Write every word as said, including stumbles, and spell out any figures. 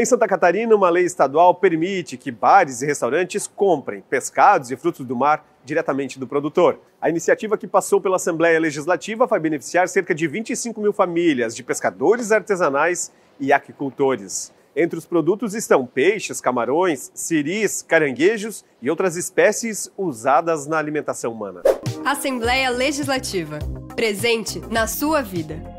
Em Santa Catarina, uma lei estadual permite que bares e restaurantes comprem pescados e frutos do mar diretamente do produtor. A iniciativa que passou pela Assembleia Legislativa vai beneficiar cerca de vinte e cinco mil famílias de pescadores artesanais e aquicultores. Entre os produtos estão peixes, camarões, siris, caranguejos e outras espécies usadas na alimentação humana. Assembleia Legislativa. Presente na sua vida.